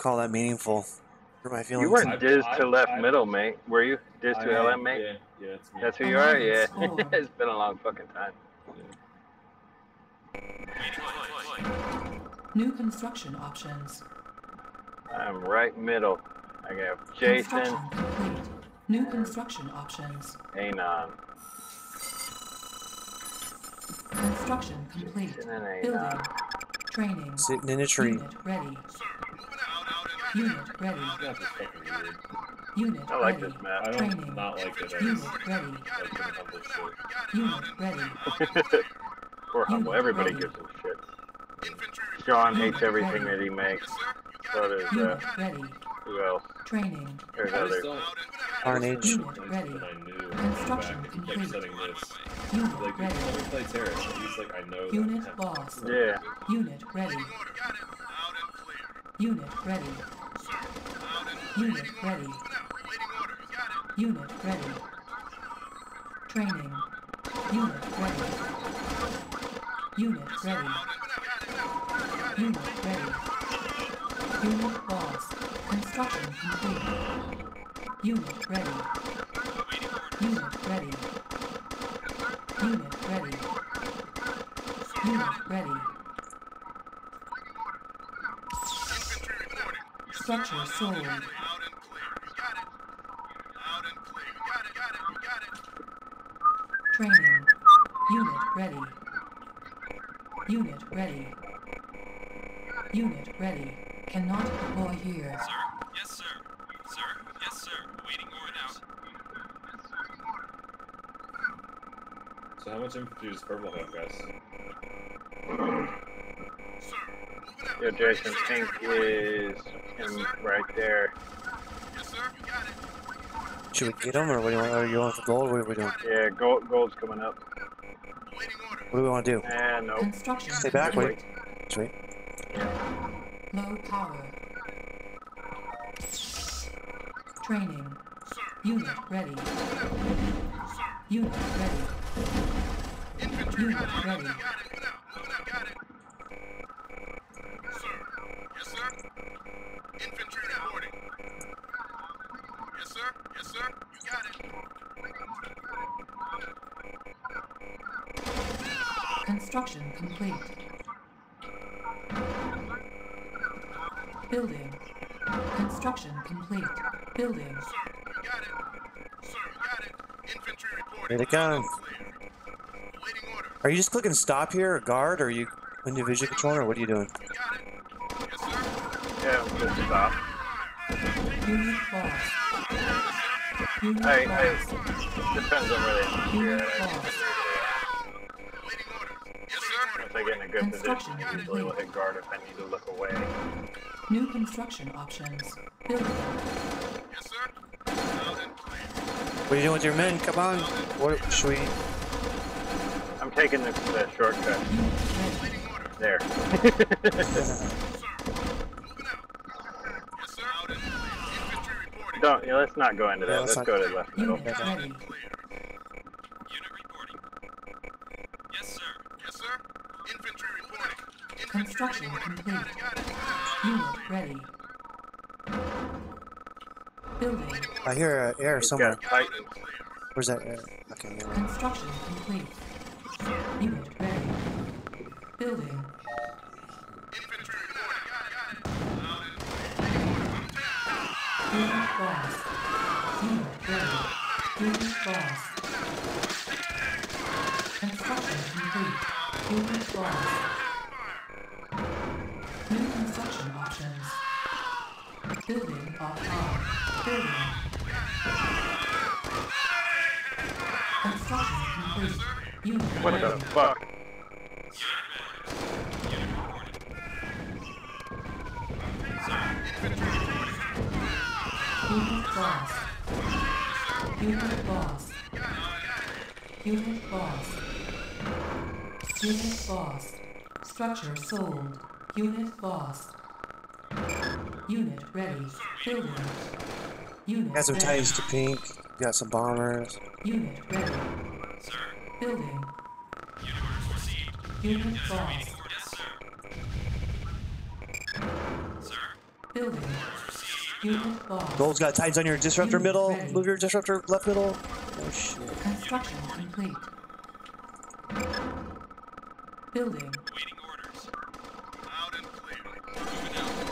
call that meaningful. For my feelings. You weren't Diz to left middle, mate. Were you? Diz to LM, mate? Yeah, yeah, it's me. That's who you are? Yeah. It's been a long fucking time. Yeah. New construction options. I'm right middle. I got Jason. New construction options. Anon. Construction complete. Building. Training. Sitting in a tree. Unit ready. Unit ready. Unit ready. I like this map. I don't not like it. Unit ready. Unit ready. Poor Humble. Everybody gives him shit. Sean hates everything that he makes. So does who else? Training. There's others. Carnage. Ready. Construction complete. Like we play Terrace, he's like, I know. Unit boss. Yeah. Unit ready. Unit ready. Unit ready. Unit ready. Training. Unit ready. Unit ready. Unit ready. Unit boss. Construction complete. Unit ready. Unit ready. Unit ready. Unit ready. Structure sold. Training. Unit ready. Unit ready. Unit ready. Cannot deploy here. So how much infantry does Purple have, guys? Yo, Jason, Pink is him right there. Yes, sir. You got it. Should we get him, or what do you want? Are you going for gold? What are we doing? Yeah, gold's coming up. What do we want to do? No. Stay back, wait. Sweet. Low power. Training. Unit ready. Unit ready. Unit ready. Yes, sir. Infantry reporting. Yes, sir. Yes, sir. You got it. Construction complete. Building. Construction complete. Building. Sir, you got it. Sir, you got it. Infantry reporting. Here it comes. Are you just clicking stop here, or guard, or are you in the vision controller, or what are you doing? Yes, sir. Yeah, I'm just stop. I depends on where they are. Once I get in a good position, I usually will hit guard if I need to look away. New construction options. Building. Yes, sir. What are you doing with your men? Come on. What should we... I'm taking the shortcut. There. Don't. Yeah, let's not go into that. Let's go to left middle. Unit reporting. Yes, sir. Yes, sir. Infantry reporting. Construction complete. Unit ready. Building. I hear air somewhere. Where's that air? Okay. Construction complete. Unit ready. Building. Infantry ready. Unit boss. Construction complete. Unit boss. New construction options. Building offline. Building. Construction complete. What the fuck? Unit boss. Unit boss. Unit boss. Unit boss. Structure sold. Unit boss. Unit ready. Building. Unit got some tanks to Pink. Got some bombers. Unit ready. Building. Unit boss. Yes, sir. Sir, Building. Unit lost. Gold's got Titans on your disruptor unit middle. Ready. Move your disruptor left middle. Oh shit. Construction complete. Building. Waiting orders. Loud and clear.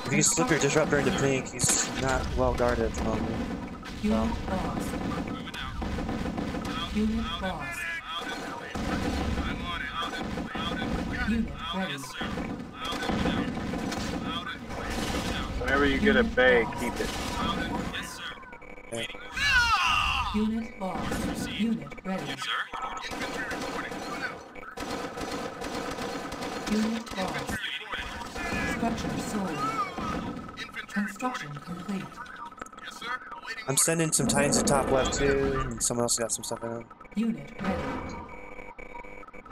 If you slip your disruptor into pink, he's not well guarded at the moment. Unit lost. Unit lost. Unit ready. Yes, sir. Whenever you get a bay, keep it. Yes, sir. Waiting. No! Unit lost. Unit ready. Yes, sir. Infantry reporting. Unit lost. Structure sold. Construction complete. Yes, sir. I'm sending some Titans to top left too, and someone else got some stuff in it. Unit ready.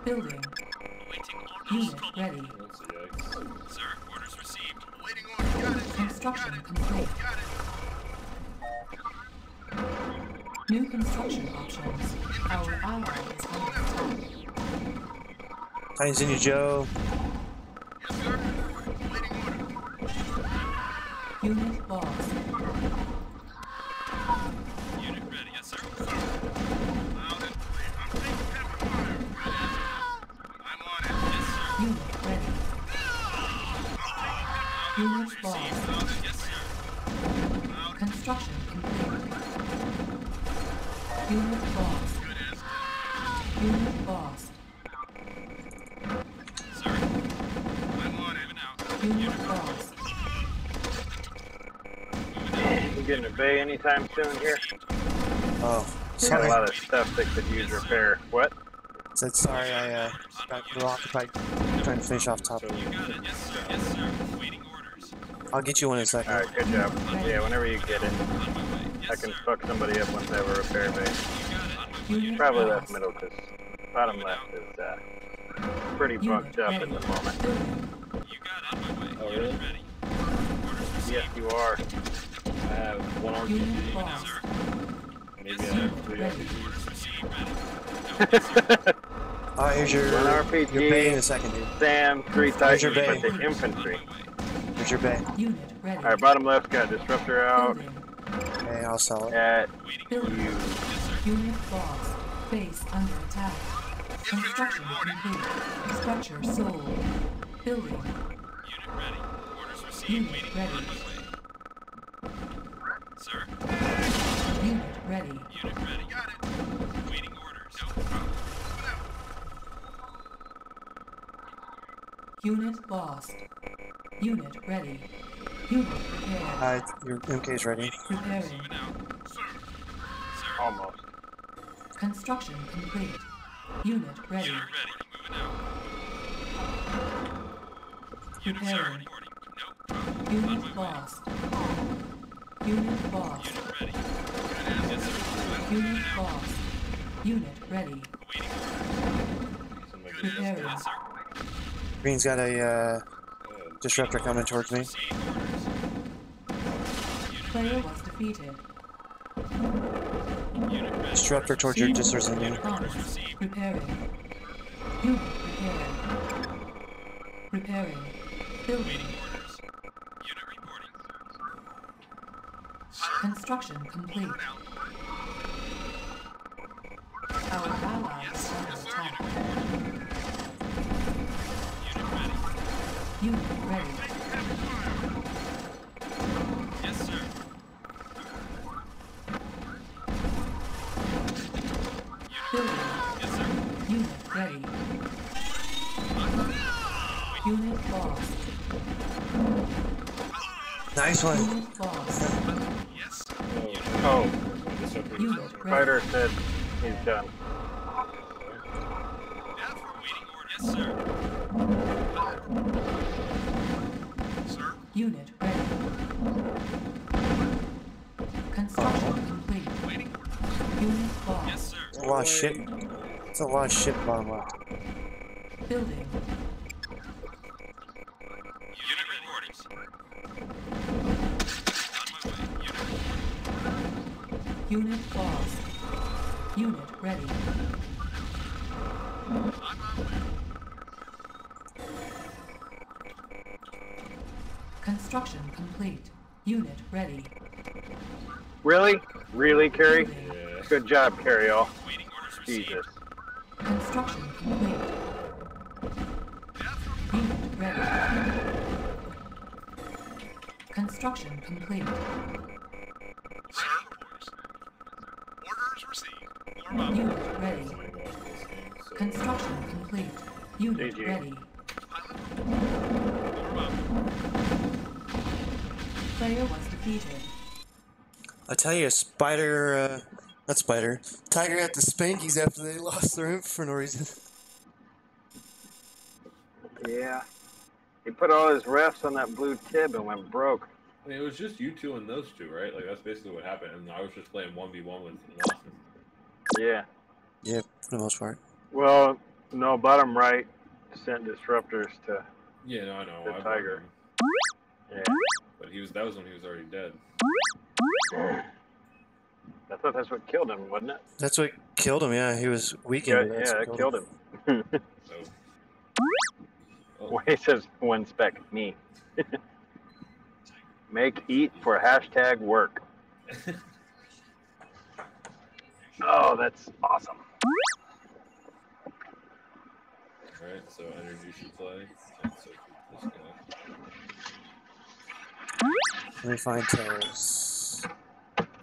Building. Unit ready. Sir, orders received. Waiting orders. Got it. Construction complete. Got it. New construction options. Our ally is on attack. Titans in you, Joe. Yes, sir. Waiting order. Unit lost. Unit ready. Yes, sir. Loud and clear. I'm taking pepper fire. I'm on it. Yes, sir. Unit ready. Unit lost. Yes, sir. Construction complete. Unit lost. Unit lost. Sir, I'm on it now. Unit lost. You getting a bay anytime soon here? Oh, sorry. Got a lot of stuff that could use repair. What? Said sorry, I got preoccupied trying to finish off top. You got it, yes sir, yes sir. Waiting orders. I'll get you one in a second. Alright, good job. Yeah, whenever you get it. I can fuck somebody up once I have a repair base. Probably left middle, because bottom left is pretty bucked up at the moment. You got on my way. Oh, really? Yes, you are. I have one RPG. Maybe I have three RPGs. Alright, here's your RPG. Your bay in a second, dude. Sam, three Titans, but the infantry. Here's your bay. Alright, bottom left got a disruptor out. Okay, I'll sell it. At you. Unit lost. Base under attack. Construction complete. Structure sold. Building. Unit ready. Orders received. Unit ready. On my way. Sir. Unit ready. Unit ready. Got it. Waiting orders. No problem. Unit lost. Unit ready. Unit prepared. Your MK's ready. Preparing. Almost. Construction complete. Unit ready. Unit ready. Moving out. Unit sir. Nope. Unit lost. Unit lost. Unit ready. Unit lost. Unit ready. Preparing. Green's got a disruptor coming towards me. Player was defeated. Disruptor towards your disorders and unit orders received. Repairing. Unit repairing. Repairing. Building. Waiting orders. Unit reporting. Construction complete. Our allies are on attack. Unit ready. Unit ready. Unit lost. Nice one. Unit lost. Yes. Oh. Fighter said he's done. Now for waiting order. Yes, sir. Sir. Unit ready. Construction complete. Waiting order. Unit lost. Yes, sir. It's a lot of shit. It's a lot of shit bottom left. Building. Unit lost. Unit ready. Construction complete. Unit ready. Really? Really, Carrie? Yeah. Good job, Carrie. All. Jesus. Construction complete. Unit ready. Construction complete. Orders received. Unit ready. Construction complete. Unit GG. Ready. Player was defeated. I tell you, Tiger had the Spankies after they lost their imp for no reason. Yeah. He put all his refs on that blue tib and went broke. I mean, it was just you two and those two, right? Like, that's basically what happened. And I was just playing 1v1 with Lawson. Yeah. Yeah, for the most part. Well, no, bottom right sent disruptors to. Yeah, no, I know. The Tiger. Yeah. But that was when he was already dead. Oh. I thought that's what killed him, wasn't it? That's what killed him, yeah. He was weakened. Yeah, that killed him. So. Well, he says one spec me. Make eat for hashtag work. Oh, that's awesome. All right, so energy should play. Let me find Tails.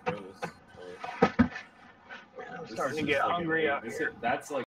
I'm starting to get hungry out here. That's like.